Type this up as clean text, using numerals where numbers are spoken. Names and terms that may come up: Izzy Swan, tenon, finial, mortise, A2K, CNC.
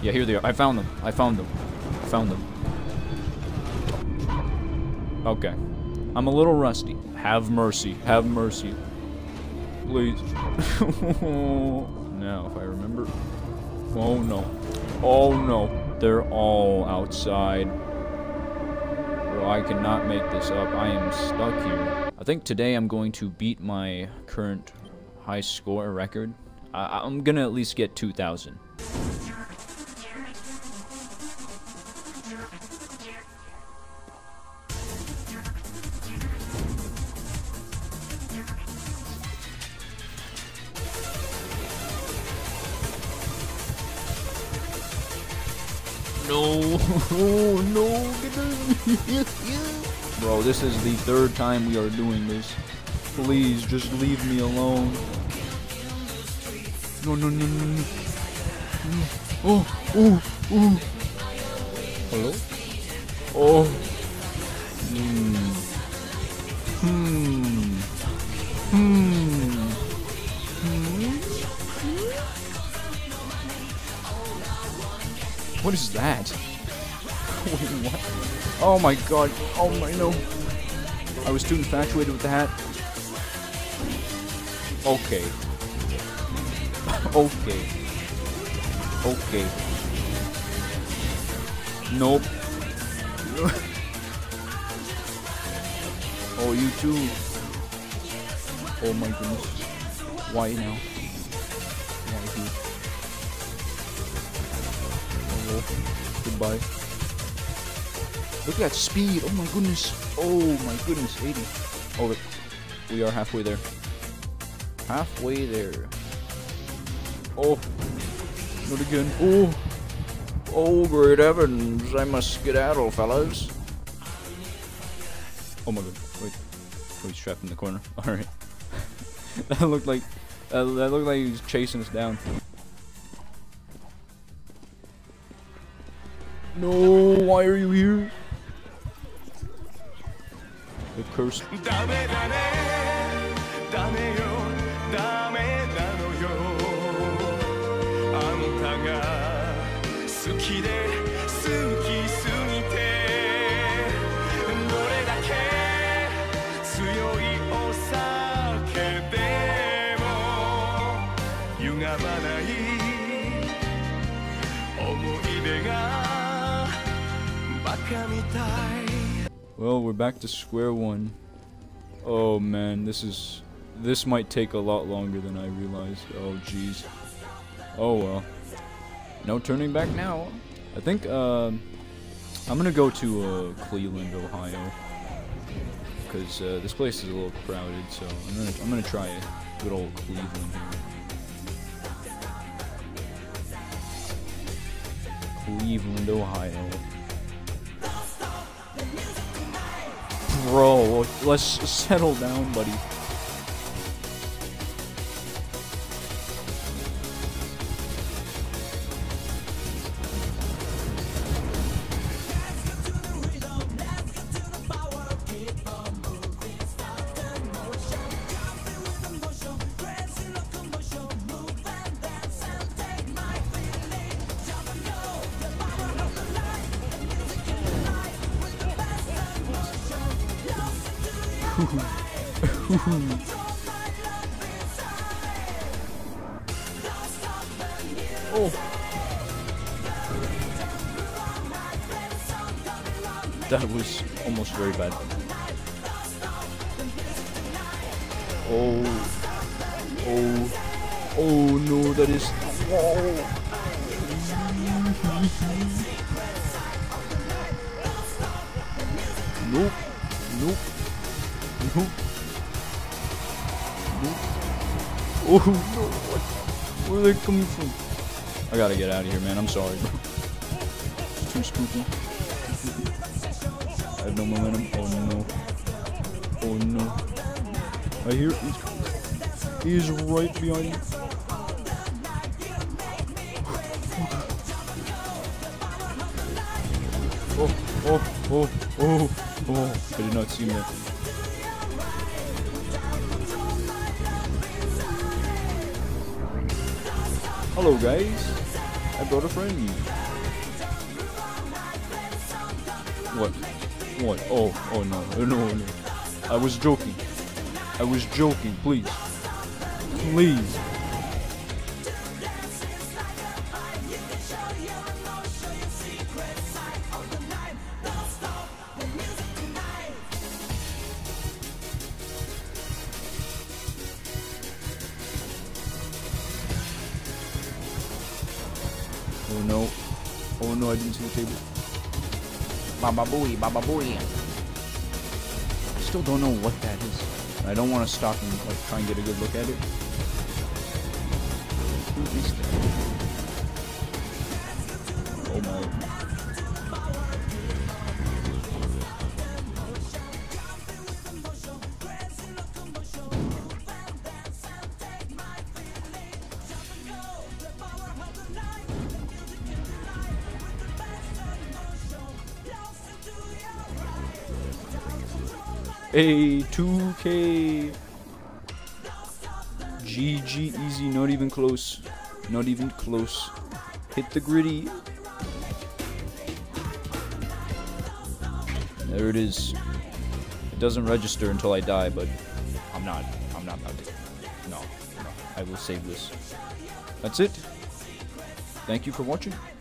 Yeah, here they are. I found them. I found them. I found them. Okay. I'm a little rusty. Have mercy. Have mercy. Please. Now, if I remember... Oh, no. Oh, no. They're all outside. Bro, I cannot make this up. I am stuck here. I think today I'm going to beat my current high score record. I'm gonna at least get 2,000. No, oh, no, bro, this is the third time we are doing this. Please, just leave me alone. No, no, no, no, no. Oh, oh, oh. Hello? Oh. Hmm. Hmm. Hmm. What is that? Wait, what? Oh my god. Oh my no. I was too infatuated with the hat. Okay. Okay. Okay. Nope. Oh, you too. Oh my goodness. Why now? Why you? Goodbye. Look at that speed. Oh my goodness. Oh my goodness. 80. Oh, look. We are halfway there. Halfway there. Oh. Not again. Oh. Oh, great heavens. I must skedaddle, fellas. Oh my god. Wait. Oh, he's trapped in the corner. Alright. That looked like he was chasing us down. No, why are you here? The curse. Well, we're back to square one. Oh man, this might take a lot longer than I realized. Oh jeez. Oh well. No turning back now. I think I'm gonna go to Cleveland, Ohio, because this place is a little crowded. So I'm gonna try a good old Cleveland here. Cleveland, Ohio. Bro, let's settle down, buddy. Oh. That was almost very bad. Oh. Oh. Oh no, that is... Whoa. Nope. Nope. Nope. Nope. Oh no, what? Where are they coming from? I gotta get out of here, man. I'm sorry, bro. It's too spooky. I have no momentum. Oh no. Oh no. I hear it. He is right behind me. Oh, oh, oh, oh, oh. I did not see him there. Hello guys. I brought a friend. What? What? Oh, oh no, oh, no, no. I was joking. I was joking, please. Please. Oh no. Oh no, I didn't see the table. Baba booey, baba booey. Still don't know what that is. I don't want to stop and like try and get a good look at it. Who is that? Oh my. A2K. GG, easy, not even close. Not even close. Hit the gritty. There it is. It doesn't register until I die, but I'm not about to. No, no, I will save this. That's it. Thank you for watching.